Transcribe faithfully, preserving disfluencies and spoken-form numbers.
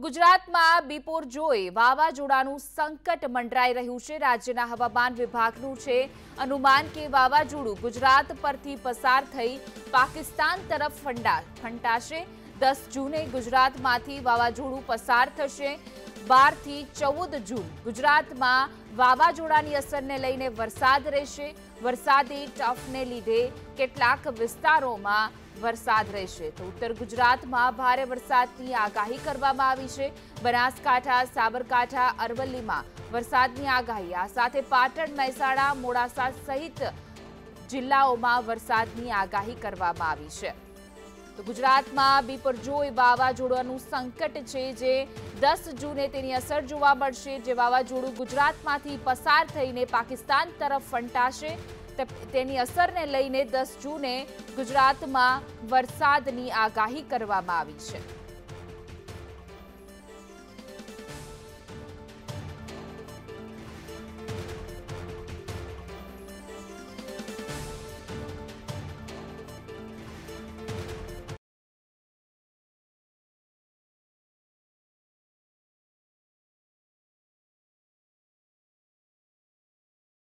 गुजरात में बिपोरजोय वावाजोडानुं संकट मंडराई रह्युं छे। राज्यना हवामान विभागनुं छे अनुमान के वावाजोडुं गुजरात परथी पसार थई पाकिस्तान तरफ फंडा फंटाशे। दस जूने गुजरात मांथी वावाजोडुं पसार थशे। बार थी चौदह जून गुजरात में वावाजोडानी असरने लईने वरसाद रहेशे। वरसादी टफने लीधे केटलाक विस्तारों में वरसाद रहेशे। तो उत्तर गुजरात में भारे वरसादनी आगाही करवामां आवी छे। बनासकांठा, साबरकांठा, अरवली में वरसादनी आगाही। आ साथे पाटण, महेसाणा, मोडासा सहित जिल्लाओं में वरसादनी आगाही करवामां आवी छे। तो गुजरात में बिपोरजोय वावाजोडानुं संकट छे, जे दस जूने तेनी असर जोवा मळशे। जे वावाजोडुं गुजरातमांथी पसार थईने पाकिस्तान तरफ फंटाशे, तेनी असरने लईने दस जूने गुजरात में वरसादनी आगाही करवामां आवी छे।